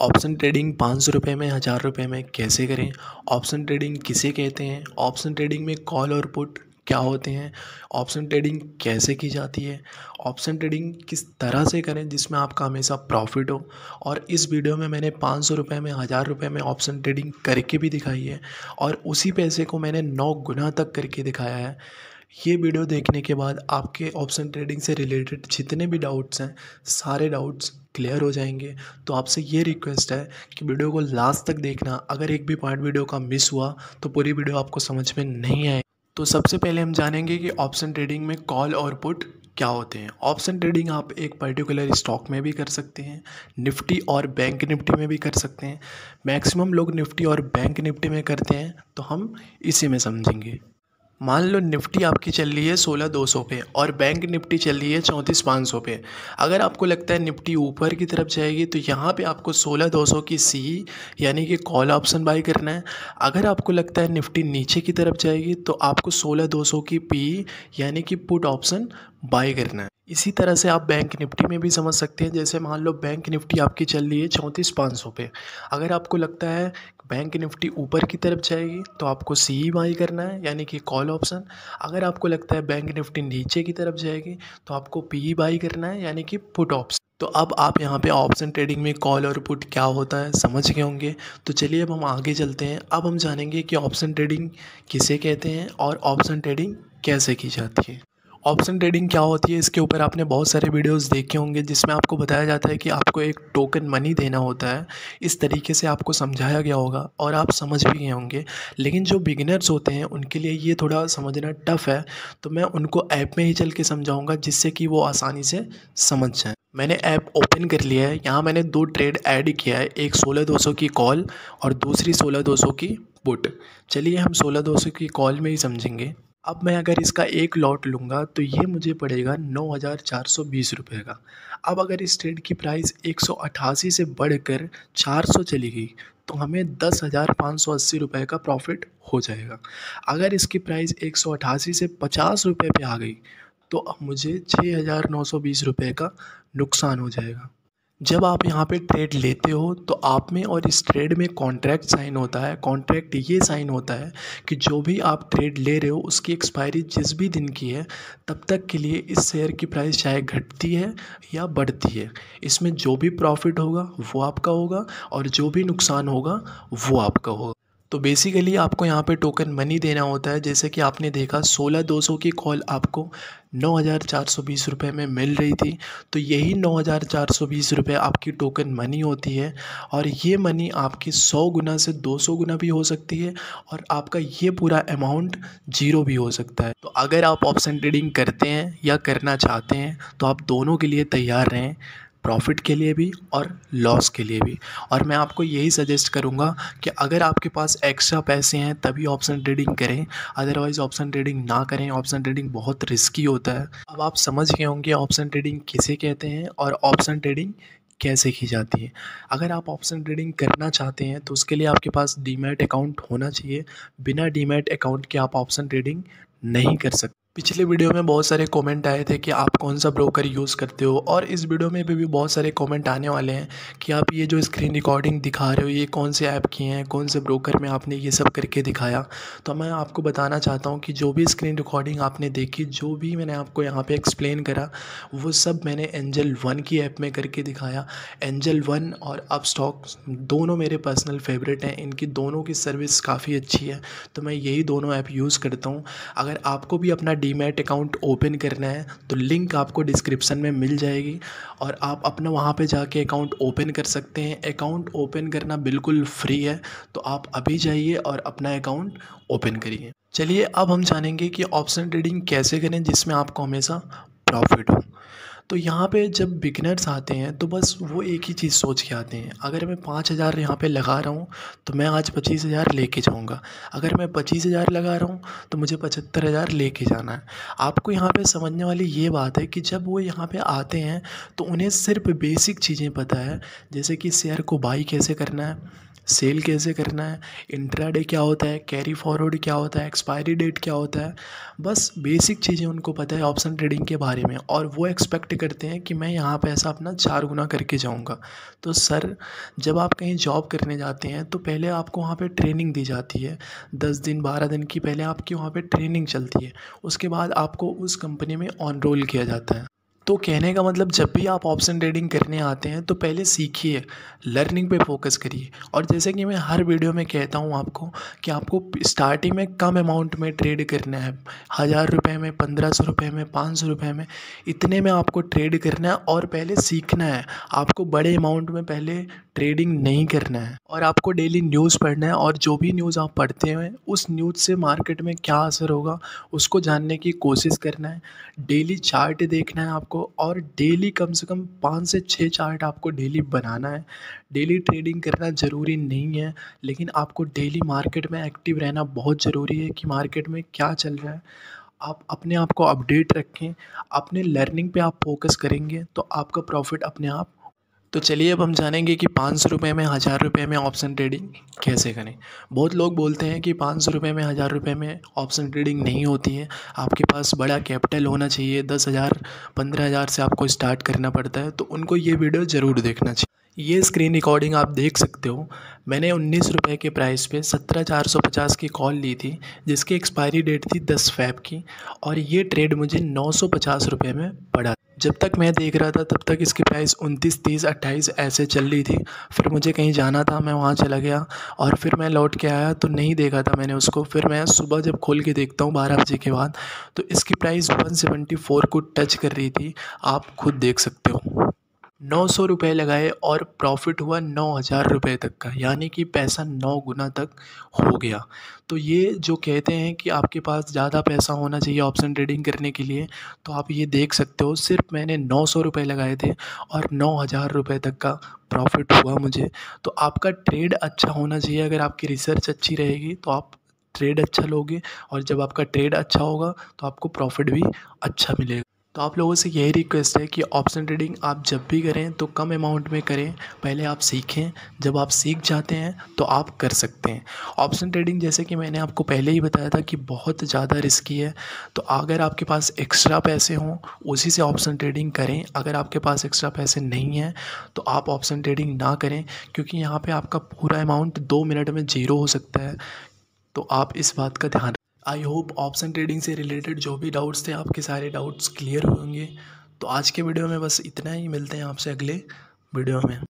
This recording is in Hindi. ऑप्शन ट्रेडिंग 500 रुपये में, 1000 रुपये में कैसे करें, ऑप्शन ट्रेडिंग किसे कहते हैं, ऑप्शन ट्रेडिंग में कॉल और पुट क्या होते हैं, ऑप्शन ट्रेडिंग कैसे की जाती है, ऑप्शन ट्रेडिंग किस तरह से करें जिसमें आपका हमेशा प्रॉफिट हो। और इस वीडियो में मैंने 500 रुपये में, 1000 रुपये में ऑप्शन ट्रेडिंग करके भी दिखाई है और उसी पैसे को मैंने 9 गुना तक करके दिखाया है। ये वीडियो देखने के बाद आपके ऑप्शन ट्रेडिंग से रिलेटेड जितने भी डाउट्स हैं सारे डाउट्स क्लियर हो जाएंगे। तो आपसे ये रिक्वेस्ट है कि वीडियो को लास्ट तक देखना, अगर एक भी पॉइंट वीडियो का मिस हुआ तो पूरी वीडियो आपको समझ में नहीं आएगी। तो सबसे पहले हम जानेंगे कि ऑप्शन ट्रेडिंग में कॉल और पुट क्या होते हैं। ऑप्शन ट्रेडिंग आप एक पर्टिकुलर स्टॉक में भी कर सकते हैं, निफ्टी और बैंक निफ्टी में भी कर सकते हैं। मैक्सिमम लोग निफ्टी और बैंक निफ्टी में करते हैं तो हम इसी में समझेंगे। मान लो निफ्टी आपकी चल रही है 16200 पे और बैंक निफ्टी चल रही है 34500 पे। अगर आपको लगता है निफ्टी ऊपर की तरफ जाएगी तो यहाँ पे आपको 16200 की सी यानी कि कॉल ऑप्शन बाई करना है। अगर आपको लगता है निफ्टी नीचे की तरफ जाएगी तो आपको 16200 की पी यानी कि पुट ऑप्शन बाई करना है। इसी तरह से आप बैंक निफ्टी में भी समझ सकते हैं। जैसे मान लो बैंक निफ्टी आपकी चल रही है 34500 पे, अगर आपको लगता है बैंक निफ्टी ऊपर की तरफ जाएगी तो आपको सी बाई करना है यानी कि कॉल ऑप्शन। अगर आपको लगता है बैंक निफ्टी नीचे की तरफ जाएगी तो आपको पी बाई करना है यानी कि पुट ऑप्शन। तो अब आप यहाँ पे ऑप्शन ट्रेडिंग में कॉल और पुट क्या होता है समझ गए होंगे। तो चलिए अब हम आगे चलते हैं। अब हम जानेंगे कि ऑप्शन ट्रेडिंग किसे कहते हैं और ऑप्शन ट्रेडिंग कैसे की जाती है। ऑप्शन ट्रेडिंग क्या होती है इसके ऊपर आपने बहुत सारे वीडियोस देखे होंगे जिसमें आपको बताया जाता है कि आपको एक टोकन मनी देना होता है। इस तरीके से आपको समझाया गया होगा और आप समझ भी गए होंगे, लेकिन जो बिगिनर्स होते हैं उनके लिए ये थोड़ा समझना टफ है। तो मैं उनको ऐप में ही चल के समझाऊँगा जिससे कि वो आसानी से समझ जाएँ। मैंने ऐप ओपन कर लिया है। यहाँ मैंने 2 ट्रेड ऐड किया है, एक 16200 की कॉल और दूसरी 16200 की पुट। चलिए हम 16200 की कॉल में ही समझेंगे। अब मैं अगर इसका एक लॉट लूँगा तो ये मुझे पड़ेगा 9420 रुपये का। अब अगर इस ट्रेड की प्राइस 188 से बढ़कर 400 चली गई तो हमें 10,580 रुपये का प्रॉफिट हो जाएगा। अगर इसकी प्राइस 188 से 50 रुपये पे आ गई तो अब मुझे 6,920 रुपये का नुकसान हो जाएगा। जब आप यहाँ पे ट्रेड लेते हो तो आप में और इस ट्रेड में कॉन्ट्रैक्ट साइन होता है। कॉन्ट्रैक्ट ये साइन होता है कि जो भी आप ट्रेड ले रहे हो उसकी एक्सपायरी जिस भी दिन की है तब तक के लिए इस शेयर की प्राइस चाहे घटती है या बढ़ती है। इसमें जो भी प्रॉफिट होगा वो आपका होगा और जो भी नुकसान होगा वो आपका होगा। तो बेसिकली आपको यहाँ पे टोकन मनी देना होता है। जैसे कि आपने देखा 16200 की कॉल आपको 9420 रुपये में मिल रही थी, तो यही 9420 रुपये आपकी टोकन मनी होती है और ये मनी आपकी 100 गुना से 200 गुना भी हो सकती है और आपका ये पूरा अमाउंट 0 भी हो सकता है। तो अगर आप ऑप्शन ट्रेडिंग करते हैं या करना चाहते हैं तो आप दोनों के लिए तैयार रहें, प्रॉफिट के लिए भी और लॉस के लिए भी। और मैं आपको यही सजेस्ट करूंगा कि अगर आपके पास एक्स्ट्रा पैसे हैं तभी ऑप्शन ट्रेडिंग करें, अदरवाइज़ ऑप्शन ट्रेडिंग ना करें। ऑप्शन ट्रेडिंग बहुत रिस्की होता है। अब आप समझ गए होंगे ऑप्शन ट्रेडिंग किसे कहते हैं और ऑप्शन ट्रेडिंग कैसे की जाती है। अगर आप ऑप्शन ट्रेडिंग करना चाहते हैं तो उसके लिए आपके पास डीमैट अकाउंट होना चाहिए। बिना डीमैट अकाउंट के आप ऑप्शन ट्रेडिंग नहीं कर सकते। पिछले वीडियो में बहुत सारे कमेंट आए थे कि आप कौन सा ब्रोकर यूज़ करते हो और इस वीडियो में भी बहुत सारे कमेंट आने वाले हैं कि आप ये जो स्क्रीन रिकॉर्डिंग दिखा रहे हो ये कौन से ऐप किए हैं, कौन से ब्रोकर में आपने ये सब करके दिखाया। तो मैं आपको बताना चाहता हूँ कि जो भी स्क्रीन रिकॉर्डिंग आपने देखी, जो भी मैंने आपको यहाँ पर एक्सप्लेन करा, वो सब मैंने Angel One की ऐप में करके दिखाया। Angel One और Upstox दोनों मेरे पर्सनल फेवरेट हैं, इनकी दोनों की सर्विस काफ़ी अच्छी है तो मैं यही दोनों ऐप यूज़ करता हूँ। अगर आपको भी अपना डीमैट अकाउंट ओपन करना है तो लिंक आपको डिस्क्रिप्शन में मिल जाएगी और आप अपना वहाँ पे जाके अकाउंट ओपन कर सकते हैं। अकाउंट ओपन करना बिल्कुल फ्री है तो आप अभी जाइए और अपना अकाउंट ओपन करिए। चलिए अब हम जानेंगे कि ऑप्शन ट्रेडिंग कैसे करें जिसमें आपको हमेशा प्रॉफिट हो। तो यहाँ पे जब बिगिनर्स आते हैं तो बस वो एक ही चीज़ सोच के आते हैं, अगर मैं 5000 यहाँ पे लगा रहा हूँ तो मैं आज 25000 लेके जाऊँगा, अगर मैं 25000 लगा रहा हूँ तो मुझे 75000 लेके जाना है। आपको यहाँ पे समझने वाली ये बात है कि जब वो यहाँ पे आते हैं तो उन्हें सिर्फ बेसिक चीज़ें पता है, जैसे कि शेयर को बाई कैसे करना है, सेल कैसे करना है, इंट्राडे क्या होता है, कैरी फॉरवर्ड क्या होता है, एक्सपायरी डेट क्या होता है, बस बेसिक चीज़ें उनको पता है ऑप्शन ट्रेडिंग के बारे में। और वो एक्सपेक्ट करते हैं कि मैं यहाँ पैसा अपना 4 गुना करके जाऊँगा। तो सर जब आप कहीं जॉब करने जाते हैं तो पहले आपको वहाँ पर ट्रेनिंग दी जाती है, 10 दिन 12 दिन की पहले आपकी वहाँ पर ट्रेनिंग चलती है, उसके बाद आपको उस कंपनी में ऑन रोल किया जाता है। तो कहने का मतलब जब भी आप ऑप्शन ट्रेडिंग करने आते हैं तो पहले सीखिए, लर्निंग पे फोकस करिए। और जैसे कि मैं हर वीडियो में कहता हूँ आपको कि आपको स्टार्टिंग में कम अमाउंट में ट्रेड करना है, 1000 रुपये में, 1500 रुपये में, 500 रुपये में, इतने में आपको ट्रेड करना है और पहले सीखना है। आपको बड़े अमाउंट में पहले ट्रेडिंग नहीं करना है। और आपको डेली न्यूज़ पढ़ना है और जो भी न्यूज़ आप पढ़ते हैं उस न्यूज़ से मार्केट में क्या असर होगा उसको जानने की कोशिश करना है। डेली चार्ट देखना है आपको और डेली कम से कम 5 से 6 चार्ट आपको डेली बनाना है। डेली ट्रेडिंग करना ज़रूरी नहीं है, लेकिन आपको डेली मार्केट में एक्टिव रहना बहुत ज़रूरी है कि मार्केट में क्या चल रहा है। आप अपने आप को अपडेट रखें, अपने लर्निंग पे आप फोकस करेंगे तो आपका प्रॉफिट अपने आप। तो चलिए अब हम जानेंगे कि 500 रुपये में, 1000 रुपये में ऑप्शन ट्रेडिंग कैसे करें। बहुत लोग बोलते हैं कि 500 रुपये में, 1000 रुपये में ऑप्शन ट्रेडिंग नहीं होती है, आपके पास बड़ा कैपिटल होना चाहिए, 10,000 15,000 से आपको स्टार्ट करना पड़ता है। तो उनको ये वीडियो ज़रूर देखना चाहिए। ये स्क्रीन रिकॉर्डिंग आप देख सकते हो, मैंने 19 रुपये के प्राइस पे 17,450 की कॉल ली थी जिसकी एक्सपायरी डेट थी 10 फ़रवरी की, और ये ट्रेड मुझे 950 रुपये में पड़ा। जब तक मैं देख रहा था तब तक इसकी प्राइस 29, 30, 28 ऐसे चल रही थी। फिर मुझे कहीं जाना था, मैं वहाँ चला गया और फिर मैं लौट के आया तो नहीं देखा था मैंने उसको। फिर मैं सुबह जब खोल के देखता हूँ 12 बजे के बाद तो इसकी प्राइस 174 को टच कर रही थी। आप खुद देख सकते हो, 900 रुपये लगाए और प्रॉफिट हुआ 9,000 रुपये तक का, यानी कि पैसा 9 गुना तक हो गया। तो ये जो कहते हैं कि आपके पास ज़्यादा पैसा होना चाहिए ऑप्शन ट्रेडिंग करने के लिए, तो आप ये देख सकते हो सिर्फ मैंने 900 रुपये लगाए थे और 9,000 रुपये तक का प्रॉफिट हुआ मुझे। तो आपका ट्रेड अच्छा होना चाहिए, अगर आपकी रिसर्च अच्छी रहेगी तो आप ट्रेड अच्छा लोगे, और जब आपका ट्रेड अच्छा होगा तो आपको प्रॉफिट भी अच्छा मिलेगा। तो आप लोगों से यही रिक्वेस्ट है कि ऑप्शन ट्रेडिंग आप जब भी करें तो कम अमाउंट में करें, पहले आप सीखें। जब आप सीख जाते हैं तो आप कर सकते हैं। ऑप्शन ट्रेडिंग जैसे कि मैंने आपको पहले ही बताया था कि बहुत ज़्यादा रिस्की है, तो अगर आपके पास एक्स्ट्रा पैसे हों उसी से ऑप्शन ट्रेडिंग करें। अगर आपके पास एक्स्ट्रा पैसे नहीं हैं तो आप ऑप्शन ट्रेडिंग ना करें, क्योंकि यहाँ पर आपका पूरा अमाउंट 2 मिनट में ज़ीरो हो सकता है। तो आप इस बात का ध्यान। आई होप ऑप्शन ट्रेडिंग से रिलेटेड जो भी डाउट्स थे आपके सारे डाउट्स क्लियर होंगे। तो आज के वीडियो में बस इतना ही, मिलते हैं आपसे अगले वीडियो में।